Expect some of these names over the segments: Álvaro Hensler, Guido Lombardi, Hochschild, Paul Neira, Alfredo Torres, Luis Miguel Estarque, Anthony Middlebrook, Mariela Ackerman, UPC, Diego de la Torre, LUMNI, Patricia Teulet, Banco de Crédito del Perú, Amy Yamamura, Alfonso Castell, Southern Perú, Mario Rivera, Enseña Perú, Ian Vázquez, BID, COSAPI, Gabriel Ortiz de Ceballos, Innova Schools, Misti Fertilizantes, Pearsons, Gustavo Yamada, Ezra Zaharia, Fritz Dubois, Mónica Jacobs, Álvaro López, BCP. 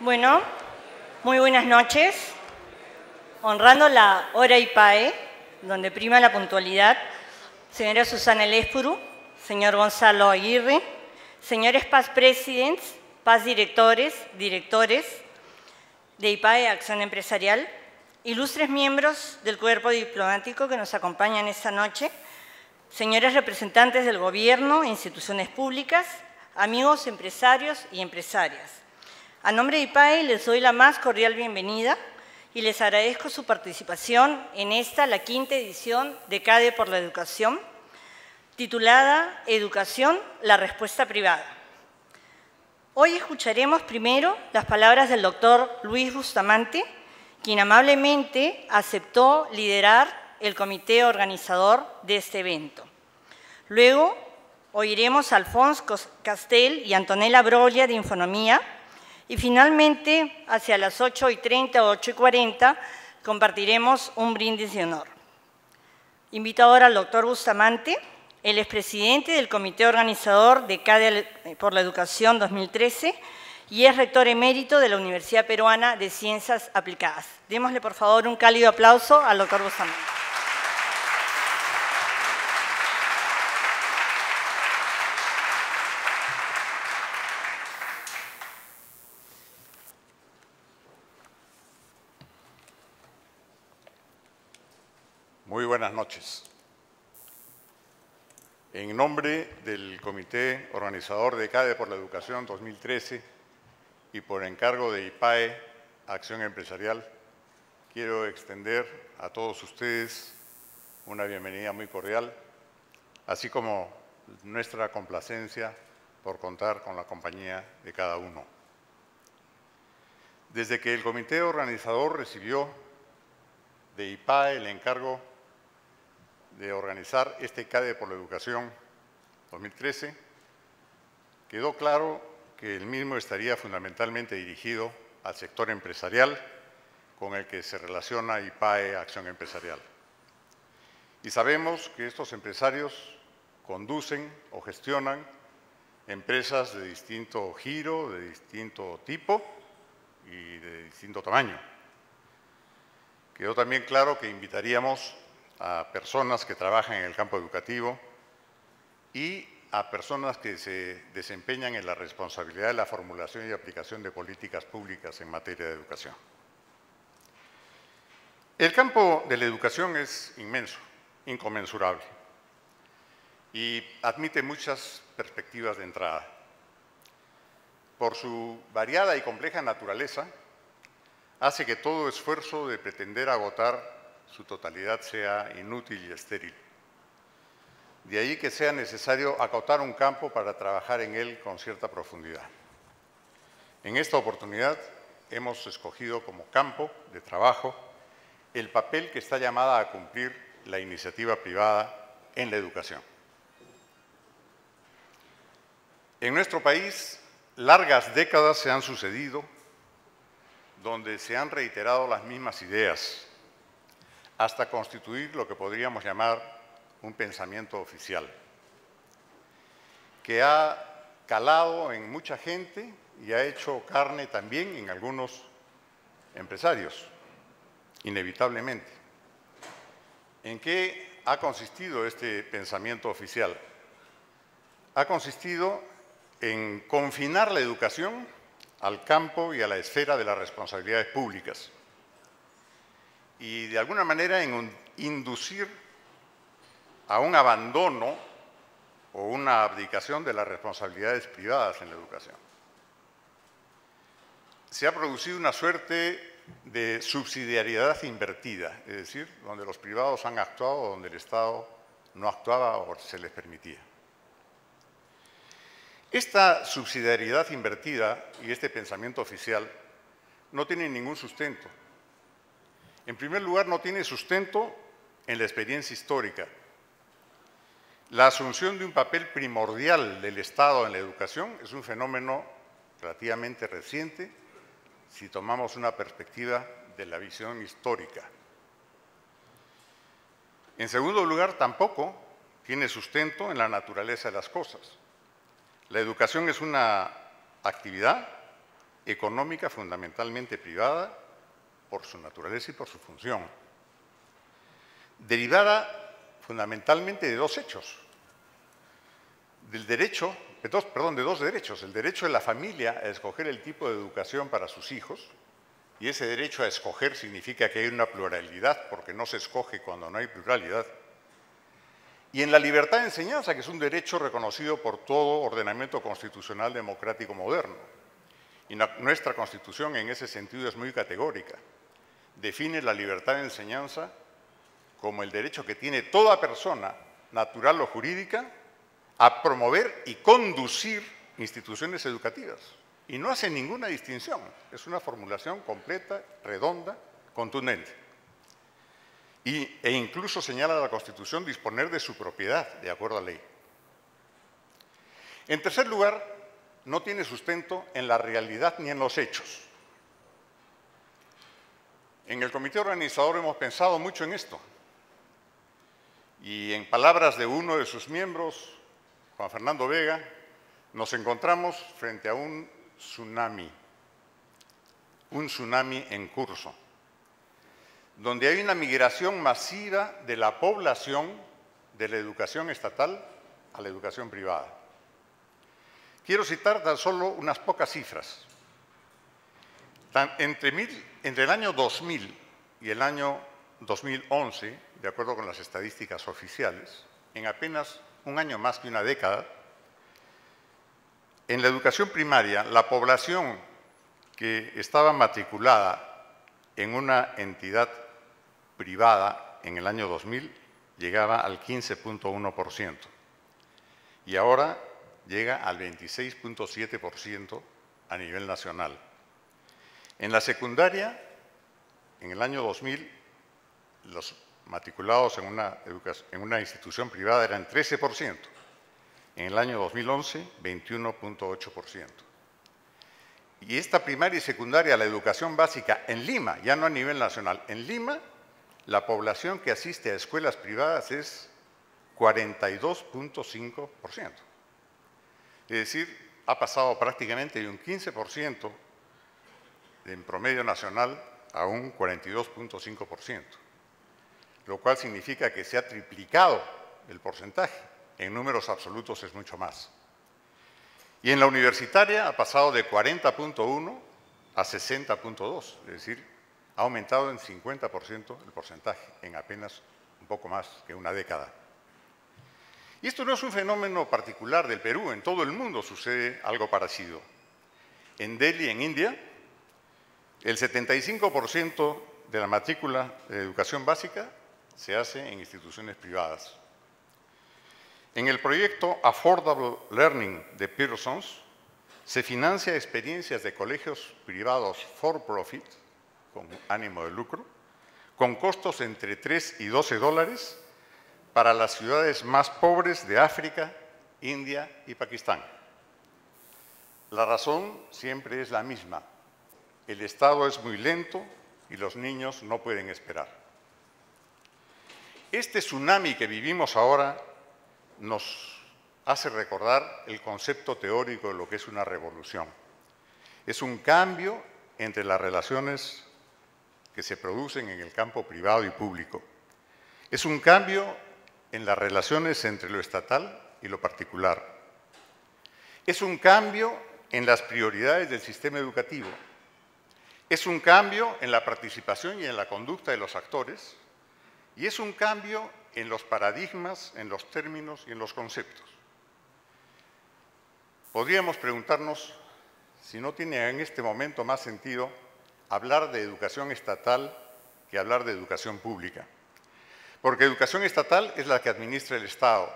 Bueno, muy buenas noches. Honrando la hora IPAE, donde prima la puntualidad, señora Susana Eléspuru, señor Gonzalo Aguirre, señores PAS Presidents, PAS Directores, Directores de IPAE Acción Empresarial, ilustres miembros del cuerpo diplomático que nos acompañan esta noche, señores representantes del Gobierno, instituciones públicas, amigos empresarios y empresarias. A nombre de IPAE les doy la más cordial bienvenida y les agradezco su participación en esta, la quinta edición de CADE por la Educación, titulada Educación, la respuesta privada. Hoy escucharemos primero las palabras del doctor Luis Bustamante, quien amablemente aceptó liderar el comité organizador de este evento. Luego oiremos a Alfonso Castell y Antonella Broglia de Infonomía. Y finalmente, hacia las 8:30 o 8:40, compartiremos un brindis de honor. Invito ahora al doctor Bustamante, el expresidente del Comité Organizador de CADE por la Educación 2013 y es rector emérito de la Universidad Peruana de Ciencias Aplicadas. Démosle, por favor, un cálido aplauso al doctor Bustamante. Muy buenas noches. En nombre del Comité Organizador de CADE por la Educación 2013 y por encargo de IPAE Acción Empresarial, quiero extender a todos ustedes una bienvenida muy cordial, así como nuestra complacencia por contar con la compañía de cada uno. Desde que el Comité Organizador recibió de IPAE el encargo de organizar este CADE por la Educación 2013, quedó claro que el mismo estaría fundamentalmente dirigido al sector empresarial con el que se relaciona IPAE Acción Empresarial. Y sabemos que estos empresarios conducen o gestionan empresas de distinto giro, de distinto tipo y de distinto tamaño. Quedó también claro que invitaríamos a personas que trabajan en el campo educativo y a personas que se desempeñan en la responsabilidad de la formulación y aplicación de políticas públicas en materia de educación. El campo de la educación es inmenso, inconmensurable, y admite muchas perspectivas de entrada. Por su variada y compleja naturaleza, hace que todo esfuerzo de pretender agotar su totalidad sea inútil y estéril. De ahí que sea necesario acotar un campo para trabajar en él con cierta profundidad. En esta oportunidad hemos escogido como campo de trabajo el papel que está llamada a cumplir la iniciativa privada en la educación. En nuestro país, largas décadas se han sucedido donde se han reiterado las mismas ideas, hasta constituir lo que podríamos llamar un pensamiento oficial, que ha calado en mucha gente y ha hecho carne también en algunos empresarios, inevitablemente. ¿En qué ha consistido este pensamiento oficial? Ha consistido en confinar la educación al campo y a la esfera de las responsabilidades públicas, y de alguna manera en inducir a un abandono o una abdicación de las responsabilidades privadas en la educación. Se ha producido una suerte de subsidiariedad invertida, es decir, donde los privados han actuado donde el Estado no actuaba o se les permitía. Esta subsidiariedad invertida y este pensamiento oficial no tienen ningún sustento. En primer lugar, no tiene sustento en la experiencia histórica. La asunción de un papel primordial del Estado en la educación es un fenómeno relativamente reciente si tomamos una perspectiva de la visión histórica. En segundo lugar, tampoco tiene sustento en la naturaleza de las cosas. La educación es una actividad económica fundamentalmente privada por su naturaleza y por su función, derivada fundamentalmente de dos hechos, de dos derechos, el derecho de la familia a escoger el tipo de educación para sus hijos, y ese derecho a escoger significa que hay una pluralidad, porque no se escoge cuando no hay pluralidad, y en la libertad de enseñanza, que es un derecho reconocido por todo ordenamiento constitucional democrático moderno. Y nuestra Constitución en ese sentido es muy categórica. Define la libertad de enseñanza como el derecho que tiene toda persona, natural o jurídica, a promover y conducir instituciones educativas. Y no hace ninguna distinción. Es una formulación completa, redonda, contundente. E incluso señala a la Constitución disponer de su propiedad, de acuerdo a ley. En tercer lugar, no tiene sustento en la realidad ni en los hechos. En el comité organizador hemos pensado mucho en esto. Y en palabras de uno de sus miembros, Juan Fernando Vega, nos encontramos frente a un tsunami en curso, donde hay una migración masiva de la población de la educación estatal a la educación privada. Quiero citar tan solo unas pocas cifras. Entre el año 2000 y el año 2011, de acuerdo con las estadísticas oficiales, en apenas un año más que una década, en la educación primaria, la población que estaba matriculada en una entidad privada en el año 2000 llegaba al 15.1% y ahora llega al 26.7% a nivel nacional. En la secundaria, en el año 2000, los matriculados en una institución privada eran 13%, en el año 2011, 21.8%. Y esta primaria y secundaria, la educación básica en Lima, ya no a nivel nacional, en Lima la población que asiste a escuelas privadas es 42.5%. Es decir, ha pasado prácticamente de un 15% en promedio nacional a un 42.5%, lo cual significa que se ha triplicado el porcentaje, en números absolutos es mucho más. Y en la universitaria ha pasado de 40.1 a 60.2, es decir, ha aumentado en 50% el porcentaje, en apenas un poco más que una década. Y esto no es un fenómeno particular del Perú, en todo el mundo sucede algo parecido. En Delhi, en India, el 75% de la matrícula de educación básica se hace en instituciones privadas. En el proyecto Affordable Learning de Pearsons se financia experiencias de colegios privados for profit, con ánimo de lucro, con costos entre 3 y 12 dólares para las ciudades más pobres de África, India y Pakistán. La razón siempre es la misma. El Estado es muy lento y los niños no pueden esperar. Este tsunami que vivimos ahora nos hace recordar el concepto teórico de lo que es una revolución. Es un cambio entre las relaciones que se producen en el campo privado y público. Es un cambio en las relaciones entre lo estatal y lo particular. Es un cambio en las prioridades del sistema educativo. Es un cambio en la participación y en la conducta de los actores. Y es un cambio en los paradigmas, en los términos y en los conceptos. Podríamos preguntarnos si no tiene en este momento más sentido hablar de educación estatal que hablar de educación pública. Porque educación estatal es la que administra el Estado.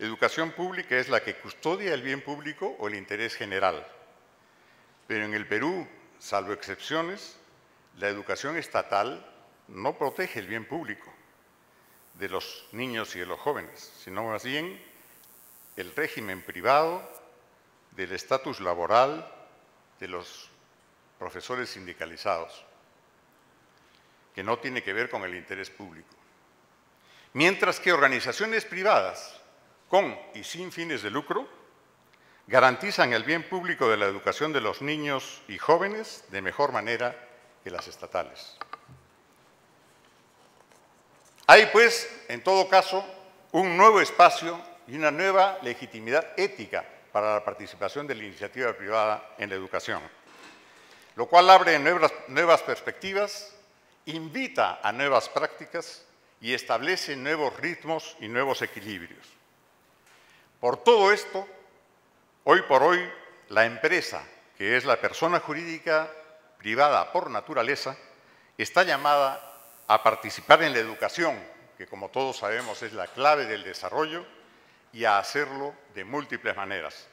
Educación pública es la que custodia el bien público o el interés general. Pero en el Perú, salvo excepciones, la educación estatal no protege el bien público de los niños y de los jóvenes, sino más bien el régimen privado, del estatus laboral de los profesores sindicalizados, que no tiene que ver con el interés público. Mientras que organizaciones privadas con y sin fines de lucro garantizan el bien público de la educación de los niños y jóvenes de mejor manera que las estatales. Hay, pues, en todo caso, un nuevo espacio y una nueva legitimidad ética para la participación de la iniciativa privada en la educación, lo cual abre nuevas perspectivas, invita a nuevas prácticas y establece nuevos ritmos y nuevos equilibrios. Por todo esto, hoy por hoy, la empresa, que es la persona jurídica privada por naturaleza, está llamada a participar en la educación, que como todos sabemos es la clave del desarrollo, y a hacerlo de múltiples maneras.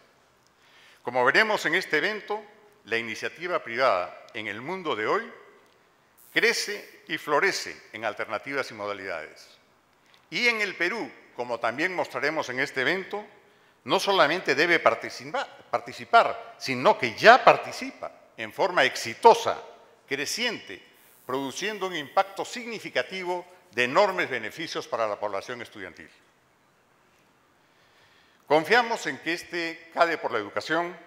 Como veremos en este evento, la iniciativa privada en el mundo de hoy crece y florece en alternativas y modalidades. Y en el Perú, como también mostraremos en este evento, no solamente debe participar, sino que ya participa en forma exitosa, creciente, produciendo un impacto significativo de enormes beneficios para la población estudiantil. Confiamos en que este CADE por la Educación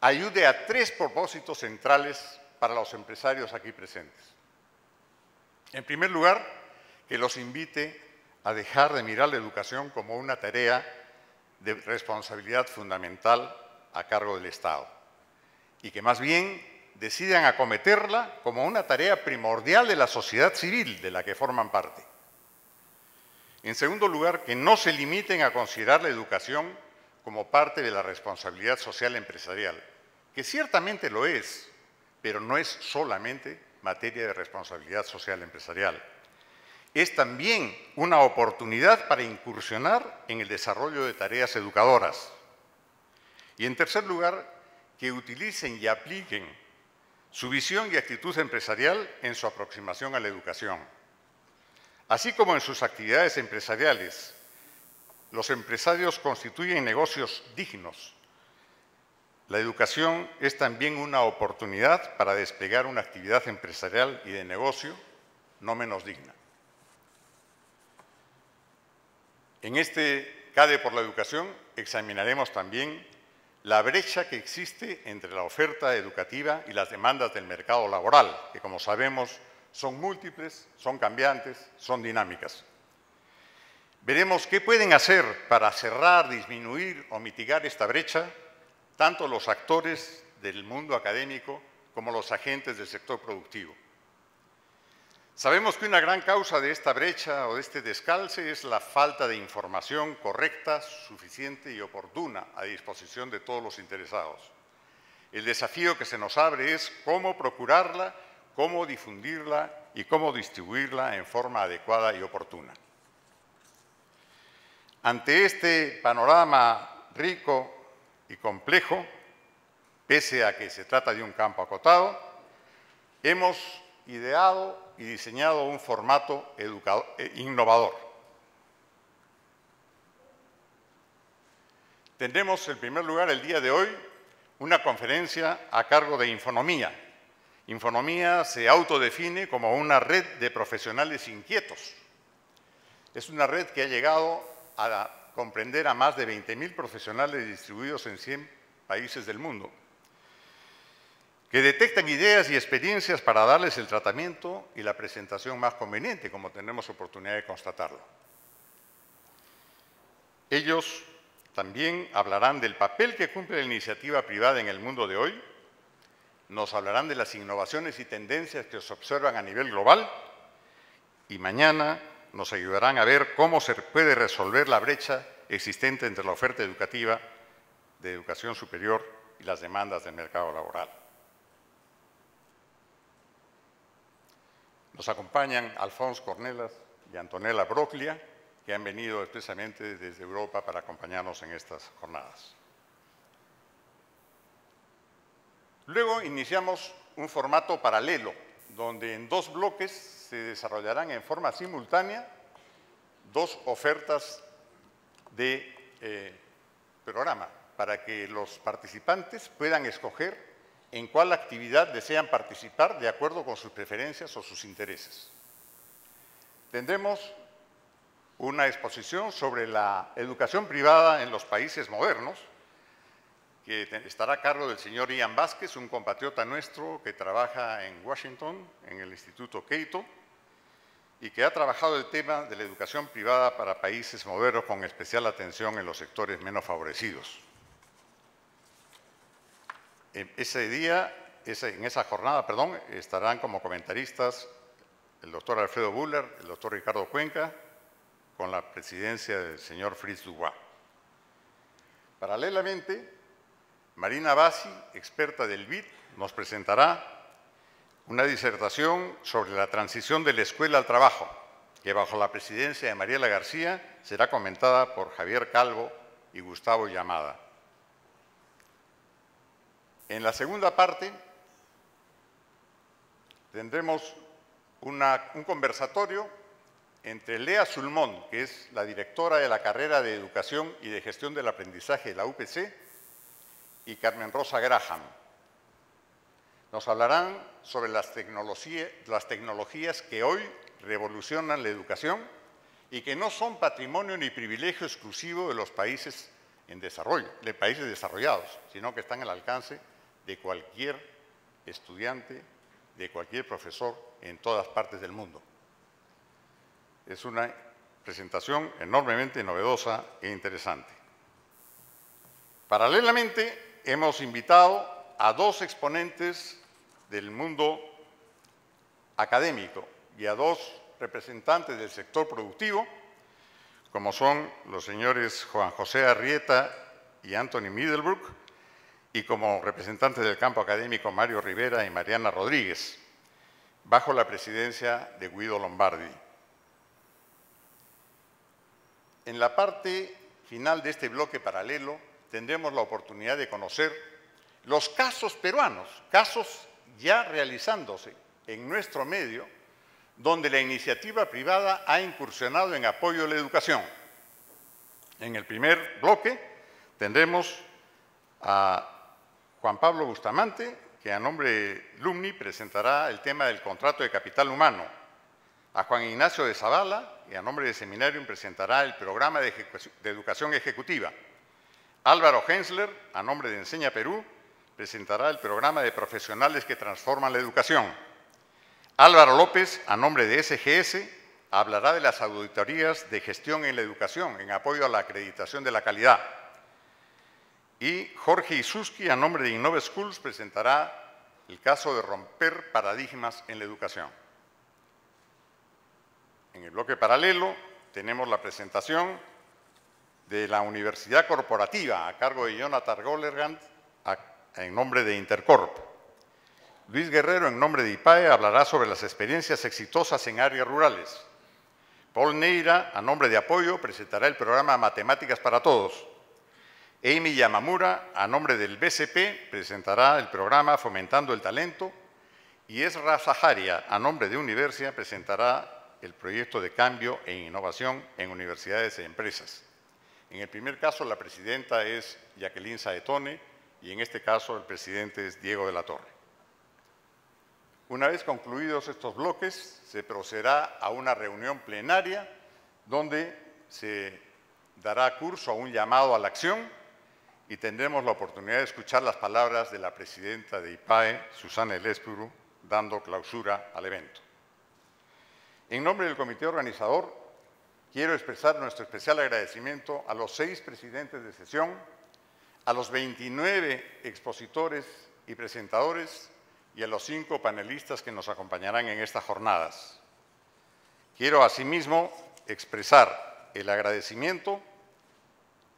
ayude a tres propósitos centrales para los empresarios aquí presentes. En primer lugar, que los invite a dejar de mirar la educación como una tarea de responsabilidad fundamental a cargo del Estado y que más bien decidan acometerla como una tarea primordial de la sociedad civil de la que forman parte. En segundo lugar, que no se limiten a considerar la educación como parte de la responsabilidad social empresarial, que ciertamente lo es, pero no es solamente materia de responsabilidad social empresarial. Es también una oportunidad para incursionar en el desarrollo de tareas educadoras. Y en tercer lugar, que utilicen y apliquen su visión y actitud empresarial en su aproximación a la educación. Así como en sus actividades empresariales, los empresarios constituyen negocios dignos. La educación es también una oportunidad para desplegar una actividad empresarial y de negocio no menos digna. En este CADE por la Educación examinaremos también la brecha que existe entre la oferta educativa y las demandas del mercado laboral, que como sabemos son múltiples, son cambiantes, son dinámicas. Veremos qué pueden hacer para cerrar, disminuir o mitigar esta brecha, tanto los actores del mundo académico como los agentes del sector productivo. Sabemos que una gran causa de esta brecha o de este descalce es la falta de información correcta, suficiente y oportuna a disposición de todos los interesados. El desafío que se nos abre es cómo procurarla, cómo difundirla y cómo distribuirla en forma adecuada y oportuna. Ante este panorama rico y complejo, pese a que se trata de un campo acotado, hemos ideado y diseñado un formato innovador. Tendremos, en primer lugar, el día de hoy, una conferencia a cargo de Infonomía. Infonomía se autodefine como una red de profesionales inquietos. Es una red que ha llegado a comprender a más de 20.000 profesionales distribuidos en 100 países del mundo, que detectan ideas y experiencias para darles el tratamiento y la presentación más conveniente, como tenemos oportunidad de constatarlo. Ellos también hablarán del papel que cumple la iniciativa privada en el mundo de hoy, nos hablarán de las innovaciones y tendencias que se observan a nivel global y mañana nos ayudarán a ver cómo se puede resolver la brecha existente entre la oferta educativa de educación superior y las demandas del mercado laboral. Nos acompañan Alfonso Cornelas y Antonella Broglia, que han venido expresamente desde Europa para acompañarnos en estas jornadas. Luego iniciamos un formato paralelo, donde en dos bloques se desarrollarán en forma simultánea dos ofertas de programa, para que los participantes puedan escoger en cuál actividad desean participar de acuerdo con sus preferencias o sus intereses. Tendremos una exposición sobre la educación privada en los países modernos, que estará a cargo del señor Ian Vázquez, un compatriota nuestro que trabaja en Washington, en el Instituto Cato, y que ha trabajado el tema de la educación privada para países modernos con especial atención en los sectores menos favorecidos. En esa jornada, estarán como comentaristas el doctor Alfredo Buller, el doctor Ricardo Cuenca, con la presidencia del señor Fritz Dubois. Paralelamente, Marina Bassi, experta del BID, nos presentará una disertación sobre la transición de la escuela al trabajo, que bajo la presidencia de Mariela García será comentada por Javier Calvo y Gustavo Yamada. En la segunda parte tendremos un conversatorio entre Lea Sulmón, que es la directora de la carrera de Educación y de Gestión del Aprendizaje de la UPC, y Carmen Rosa Graham. Nos hablarán sobre las tecnologías que hoy revolucionan la educación y que no son patrimonio ni privilegio exclusivo de los países en desarrollo, de países desarrollados, sino que están al alcance de cualquier estudiante, de cualquier profesor en todas partes del mundo. Es una presentación enormemente novedosa e interesante. Paralelamente, hemos invitado a dos exponentes del mundo académico y a dos representantes del sector productivo, como son los señores Juan José Arrieta y Anthony Middlebrook, y como representantes del campo académico Mario Rivera y Mariana Rodríguez, bajo la presidencia de Guido Lombardi. En la parte final de este bloque paralelo, tendremos la oportunidad de conocer los casos peruanos, casos ya realizándose en nuestro medio, donde la iniciativa privada ha incursionado en apoyo a la educación. En el primer bloque tendremos a Juan Pablo Bustamante, que a nombre de LUMNI presentará el tema del contrato de capital humano, a Juan Ignacio de Zavala, que a nombre de Seminarium presentará el programa de educación ejecutiva, Álvaro Hensler, a nombre de Enseña Perú, presentará el programa de profesionales que transforman la educación. Álvaro López, a nombre de SGS, hablará de las auditorías de gestión en la educación, en apoyo a la acreditación de la calidad. Y Jorge Isuski, a nombre de Innova Schools, presentará el caso de romper paradigmas en la educación. En el bloque paralelo tenemos la presentación de la Universidad Corporativa, a cargo de Jonathan Gollergand, en nombre de Intercorp. Luis Guerrero, en nombre de IPAE, hablará sobre las experiencias exitosas en áreas rurales. Paul Neira, a nombre de Apoyo, presentará el programa Matemáticas para Todos. Amy Yamamura, a nombre del BCP, presentará el programa Fomentando el Talento. Y Ezra Zaharia, a nombre de Universia, presentará el proyecto de cambio e innovación en universidades e empresas. En el primer caso, la presidenta es Jacqueline Saetone y en este caso el presidente es Diego de la Torre. Una vez concluidos estos bloques, se procederá a una reunión plenaria donde se dará curso a un llamado a la acción y tendremos la oportunidad de escuchar las palabras de la presidenta de IPAE, Susana Eléspuru, dando clausura al evento. En nombre del comité organizador, quiero expresar nuestro especial agradecimiento a los 6 presidentes de sesión, a los 29 expositores y presentadores y a los 5 panelistas que nos acompañarán en estas jornadas. Quiero asimismo expresar el agradecimiento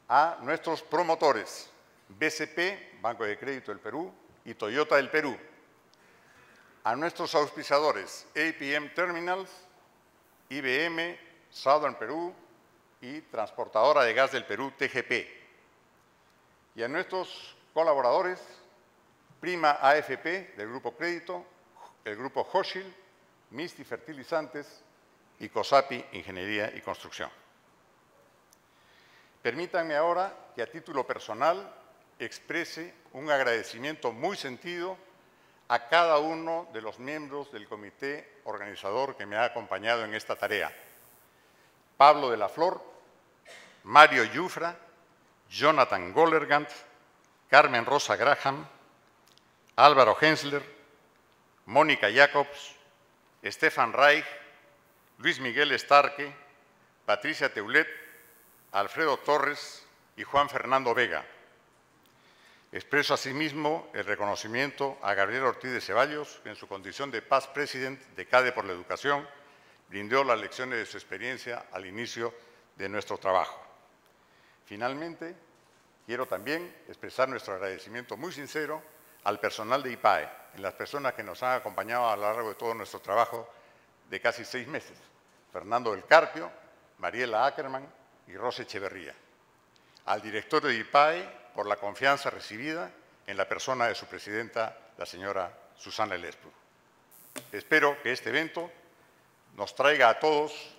a nuestros promotores, BCP, Banco de Crédito del Perú y Toyota del Perú, a nuestros auspiciadores, APM Terminals, IBM, Southern Perú y Transportadora de Gas del Perú, TGP. Y a nuestros colaboradores, Prima AFP del Grupo Crédito, el Grupo Hochschild, Misti Fertilizantes y COSAPI Ingeniería y Construcción. Permítanme ahora que a título personal exprese un agradecimiento muy sentido a cada uno de los miembros del comité organizador que me ha acompañado en esta tarea. Pablo de la Flor, Mario Yufra, Jonathan Gollergand, Carmen Rosa Graham, Álvaro Hensler, Mónica Jacobs, Stefan Reich, Luis Miguel Estarque, Patricia Teulet, Alfredo Torres y Juan Fernando Vega. Expreso asimismo el reconocimiento a Gabriel Ortiz de Ceballos, que en su condición de Past President de CADE por la Educación brindó las lecciones de su experiencia al inicio de nuestro trabajo. Finalmente, quiero también expresar nuestro agradecimiento muy sincero al personal de IPAE, en las personas que nos han acompañado a lo largo de todo nuestro trabajo de casi 6 meses, Fernando del Carpio, Mariela Ackerman y Rosa Echeverría. Al directorio de IPAE, por la confianza recibida en la persona de su presidenta, la señora Susana Eléspuru. Espero que este evento nos traiga a todos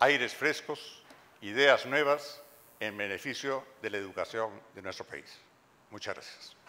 aires frescos, ideas nuevas en beneficio de la educación de nuestro país. Muchas gracias.